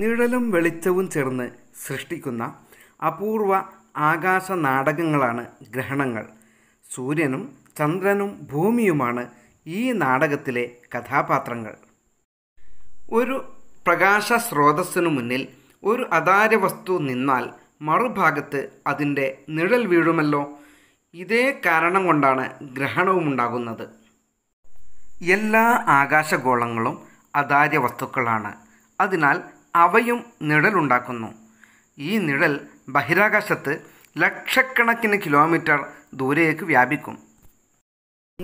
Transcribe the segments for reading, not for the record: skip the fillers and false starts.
നിഴലും വെളിച്ചവും ചേർന്ന് സൃഷ്ടിക്കുന്ന അപൂർവ ആകാശ നാടകങ്ങളാണ് ഗ്രഹണങ്ങൾ. സൂര്യനും ചന്ദ്രനും ഭൂമിയുമാണ് ഈ നാടകത്തിലെ കഥാപാത്രങ്ങൾ. ഒരു പ്രകാശ സ്രോതസ്സിനു മുന്നിൽ ഒരു അതാര്യ വസ്തു നിന്നാൽ മറുഭാഗത്ത് അതിൻ്റെ നിഴൽ വീഴുമല്ലോ. ഇതേ കാരണം കൊണ്ടാണ് ഗ്രഹണവും ഉണ്ടാകുന്നത്. എല്ലാ ആകാശഗോളങ്ങളും അതാര്യ വസ്തുക്കളാണ്. അതിനാൽ അവയും നിഴലുണ്ടാക്കുന്നു. ഈ നിഴൽ ബഹിരാകാശത്ത് ലക്ഷക്കണക്കിന് കിലോമീറ്റർ ദൂരേക്ക് വ്യാപിക്കും.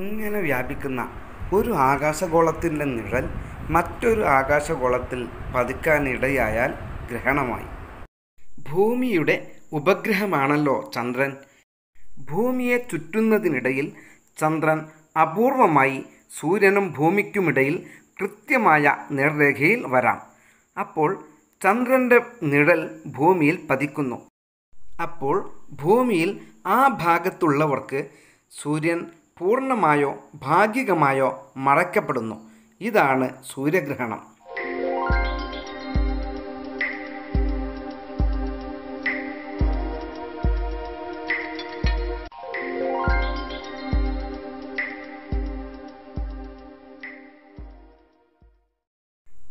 ഇങ്ങനെ വ്യാപിക്കുന്ന ഒരു ആകാശഗോളത്തിൻ്റെ നിഴൽ മറ്റൊരു ആകാശഗോളത്തിൽ പതിക്കാനിടയായാൽ ഗ്രഹണമായി. ഭൂമിയുടെ ഉപഗ്രഹമാണല്ലോ ചന്ദ്രൻ. ഭൂമിയെ ചുറ്റുന്നതിനിടയിൽ ചന്ദ്രൻ അപൂർവമായി സൂര്യനും ഭൂമിക്കുമിടയിൽ കൃത്യമായ നേർരേഖയിൽ വരാം. അപ്പോൾ ചന്ദ്രൻ്റെ നിഴൽ ഭൂമിയിൽ പതിക്കുന്നു. അപ്പോൾ ഭൂമിയിൽ ആ ഭാഗത്തുള്ളവർക്ക് സൂര്യൻ പൂർണ്ണമായോ ഭാഗികമായോ മറയ്ക്കപ്പെടുന്നു. ഇതാണ് സൂര്യഗ്രഹണം.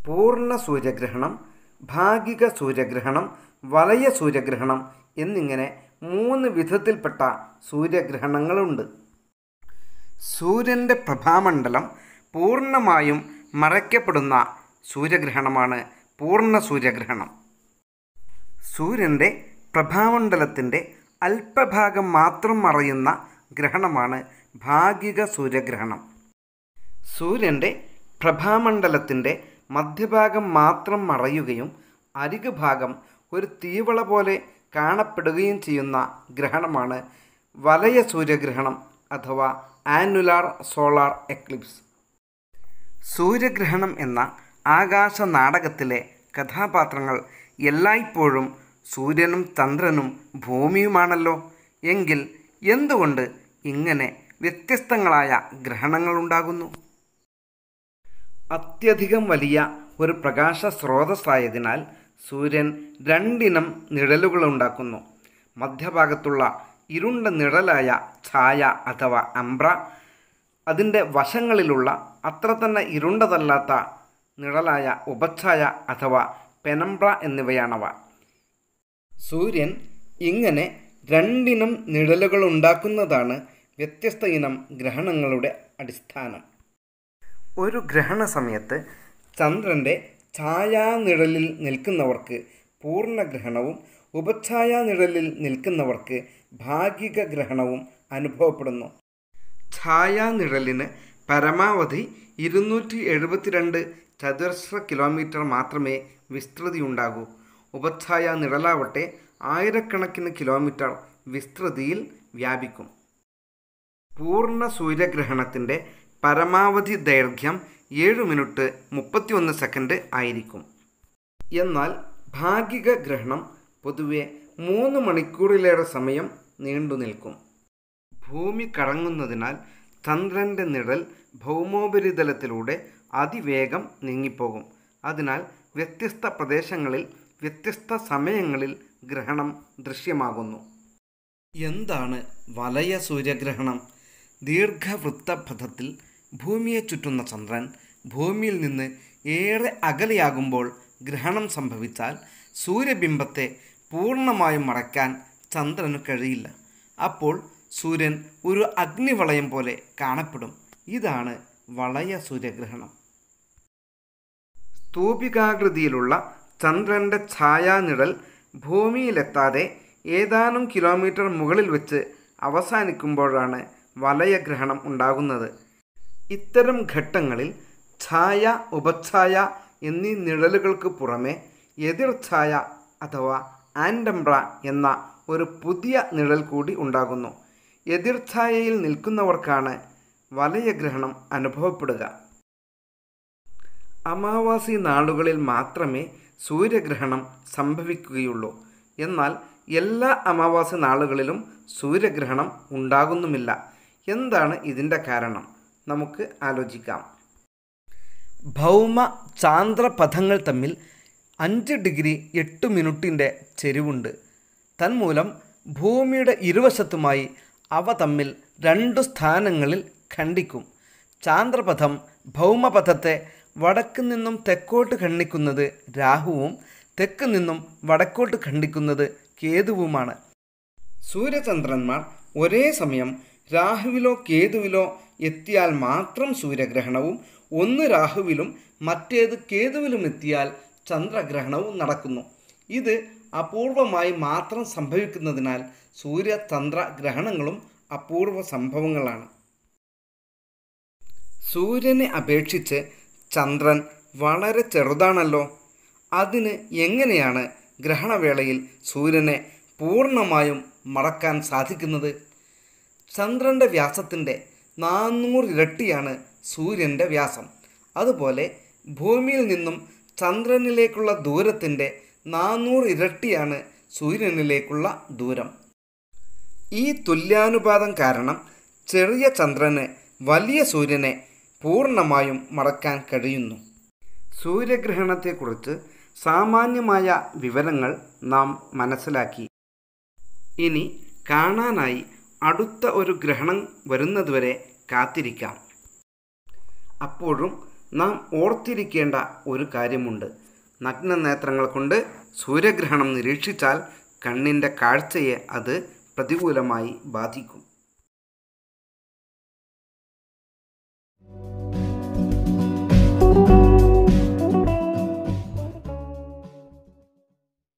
പൂർണ്ണ സൂര്യഗ്രഹണം, ഭാഗിക സൂര്യഗ്രഹണം, വലയ സൂര്യഗ്രഹണം എന്നിങ്ങനെ 3 വിധത്തിൽപ്പെട്ട സൂര്യഗ്രഹണങ്ങളുണ്ട്. സൂര്യൻ്റെ പ്രഭാമണ്ഡലം പൂർണ്ണമായും മറയ്ക്കപ്പെടുന്ന സൂര്യഗ്രഹണമാണ് പൂർണ്ണ സൂര്യഗ്രഹണം. സൂര്യൻ്റെ പ്രഭാമണ്ഡലത്തിൻ്റെ അല്പഭാഗം മാത്രം മറയുന്ന ഗ്രഹണമാണ് ഭാഗിക സൂര്യഗ്രഹണം. സൂര്യൻ്റെ പ്രഭാമണ്ഡലത്തിൻ്റെ മധ്യഭാഗം മാത്രം മറയുകയും അരികുഭാഗം ഒരു തീവള പോലെ കാണപ്പെടുകയും ചെയ്യുന്ന ഗ്രഹണമാണ് വലയ സൂര്യഗ്രഹണം അഥവാ ആനുലാർ സോളാർ എക്ലിപ്സ്. സൂര്യഗ്രഹണം എന്ന ആകാശ നാടകത്തിലെ കഥാപാത്രങ്ങൾ എല്ലായ്പ്പോഴും സൂര്യനും ചന്ദ്രനും ഭൂമിയുമാണല്ലോ. എങ്കിൽ എന്തുകൊണ്ട് ഇങ്ങനെ വ്യത്യസ്തങ്ങളായ ഗ്രഹണങ്ങളുണ്ടാകുന്നു? അത്യധികം വലിയ ഒരു പ്രകാശ സ്രോതസ്സായതിനാൽ സൂര്യൻ രണ്ടിനം നിഴലുകളുണ്ടാക്കുന്നു. മധ്യഭാഗത്തുള്ള ഇരുണ്ട നിഴലായ ഛായ അഥവാ അംബ്ര, അതിൻ്റെ വശങ്ങളിലുള്ള അത്ര തന്നെ ഇരുണ്ടതല്ലാത്ത നിഴലായ ഉപഛായ അഥവാ പെനംബ്ര എന്നിവയാണവ. സൂര്യൻ ഇങ്ങനെ രണ്ടിനം നിഴലുകളുണ്ടാക്കുന്നതാണ് വ്യത്യസ്ത ഇനം ഗ്രഹണങ്ങളുടെ അടിസ്ഥാനം. ഒരു ഗ്രഹണ സമയത്ത് ചന്ദ്രൻ്റെ ഛായാനിഴലിൽ നിൽക്കുന്നവർക്ക് പൂർണ്ണഗ്രഹണവും ഉപഛായാനിഴലിൽ നിൽക്കുന്നവർക്ക് ഭാഗിക ഗ്രഹണവും അനുഭവപ്പെടുന്നു. ഛായാനിഴലിന് പരമാവധി 272 ചതുരശ്ര കിലോമീറ്റർ മാത്രമേ വിസ്തൃതിയുണ്ടാകൂ. ഉപഛായാനിഴലാവട്ടെ ആയിരക്കണക്കിന് കിലോമീറ്റർ വിസ്തൃതിയിൽ വ്യാപിക്കും. പൂർണ്ണ സൂര്യഗ്രഹണത്തിൻ്റെ പരമാവധി ദൈർഘ്യം 7 മിനിറ്റ് 31 സെക്കൻഡ് ആയിരിക്കും. എന്നാൽ ഭാഗിക ഗ്രഹണം പൊതുവെ 3 മണിക്കൂറിലേറെ സമയം നീണ്ടു നിൽക്കും. ഭൂമി കറങ്ങുന്നതിനാൽ ചന്ദ്രൻ്റെ നിഴൽ ഭൗമോപരിതലത്തിലൂടെ അതിവേഗം നീങ്ങിപ്പോകും. അതിനാൽ വ്യത്യസ്ത പ്രദേശങ്ങളിൽ വ്യത്യസ്ത സമയങ്ങളിൽ ഗ്രഹണം ദൃശ്യമാകുന്നു. എന്താണ് വലയ സൂര്യഗ്രഹണം? ദീർഘവൃത്തപഥത്തിൽ ഭൂമിയെ ചുറ്റുന്ന ചന്ദ്രൻ ഭൂമിയിൽ നിന്ന് ഏറെ അകലെയാകുമ്പോൾ ഗ്രഹണം സംഭവിച്ചാൽ സൂര്യബിംബത്തെ പൂർണ്ണമായും മറയ്ക്കാൻ ചന്ദ്രന് കഴിയില്ല. അപ്പോൾ സൂര്യൻ ഒരു അഗ്നിവളയം പോലെ കാണപ്പെടും. ഇതാണ് വലയ സൂര്യഗ്രഹണം. സ്തൂപികാകൃതിയിലുള്ള ചന്ദ്രൻ്റെ ഛായാനിഴൽ ഭൂമിയിലെത്താതെ ഏതാനും കിലോമീറ്റർ മുകളിൽ വെച്ച് അവസാനിക്കുമ്പോഴാണ് വലയഗ്രഹണം ഉണ്ടാകുന്നത്. ഇത്തരം ഘട്ടങ്ങളിൽ ഛായ, ഉപഛായ എന്നീ നിഴലുകൾക്ക് പുറമെ എതിർഛായ അഥവാ ആൻഡംബ്ര എന്ന ഒരു പുതിയ നിഴൽ കൂടി ഉണ്ടാകുന്നു. എതിർഛായയിൽ നിൽക്കുന്നവർക്കാണ് വലയഗ്രഹണം അനുഭവപ്പെടുക. അമാവാസി നാളുകളിൽ മാത്രമേ സൂര്യഗ്രഹണം സംഭവിക്കുകയുള്ളൂ. എന്നാൽ എല്ലാ അമാവാസി നാളുകളിലും സൂര്യഗ്രഹണം ഉണ്ടാകുന്നുമില്ല. എന്താണ് ഇതിൻ്റെ കാരണം? നമുക്ക് ആലോചിക്കാം. ഭൗമ ചാന്ദ്രപഥങ്ങൾ തമ്മിൽ 5 डिग्री 8 മിനിറ്റിൻ്റെ ചെരിവുണ്ട്. തന്മൂലം ഭൂമിയുടെ ഇരുവശത്തുമായി അവ തമ്മിൽ 2 സ്ഥാനങ്ങളിൽ ഖണ്ഡിക്കും. ചാന്ദ്രപഥം ഭൗമപഥത്തെ വടക്ക് നിന്നും തെക്കോട്ട് ഖണ്ഡിക്കുന്നത് രാഹുവും തെക്ക് നിന്നും വടക്കോട്ട് ഖണ്ഡിക്കുന്നത് കേതുവുമാണ്. സൂര്യചന്ദ്രന്മാർ ഒരേ സമയം രാഹുവിലോ കേതുവിലോ എത്തിയാൽ മാത്രം സൂര്യഗ്രഹണവും, ഒന്ന് രാഹുവിലും മറ്റേത് കേതുവിലും എത്തിയാൽ ചന്ദ്രഗ്രഹണവും നടക്കുന്നു. ഇത് അപൂർവമായി മാത്രം സംഭവിക്കുന്നതിനാൽ സൂര്യചന്ദ്ര ഗ്രഹണങ്ങളും അപൂർവ സംഭവങ്ങളാണ്. സൂര്യനെ അപേക്ഷിച്ച് ചന്ദ്രൻ വളരെ ചെറുതാണല്ലോ. അതിന് എങ്ങനെയാണ് ഗ്രഹണവേളയിൽ സൂര്യനെ പൂർണ്ണമായും മറക്കാൻ സാധിക്കുന്നത്? ചന്ദ്രൻ്റെ വ്യാസത്തിൻ്റെ 400 ഇരട്ടിയാണ് സൂര്യൻ്റെ വ്യാസം. അതുപോലെ ഭൂമിയിൽ നിന്നും ചന്ദ്രനിലേക്കുള്ള ദൂരത്തിൻ്റെ 400 ഇരട്ടിയാണ് സൂര്യനിലേക്കുള്ള ദൂരം. ഈ തുല്യാനുപാതം കാരണം ചെറിയ ചന്ദ്രന് വലിയ സൂര്യനെ പൂർണ്ണമായും മറക്കാൻ കഴിയുന്നു. സൂര്യഗ്രഹണത്തെക്കുറിച്ച് സാമാന്യമായ വിവരങ്ങൾ നാം മനസ്സിലാക്കി. ഇനി കാണാനായി അടുത്ത ഒരു ഗ്രഹണം വരുന്നതുവരെ കാത്തിരിക്കാം. അപ്പോഴും നാം ഓർത്തിരിക്കേണ്ട ഒരു കാര്യമുണ്ട്. നഗ്നനേത്രങ്ങൾ കൊണ്ട് സൂര്യഗ്രഹണം നിരീക്ഷിച്ചാൽ കണ്ണിൻ്റെ കാഴ്ചയെ അത് പ്രതികൂലമായി ബാധിക്കും.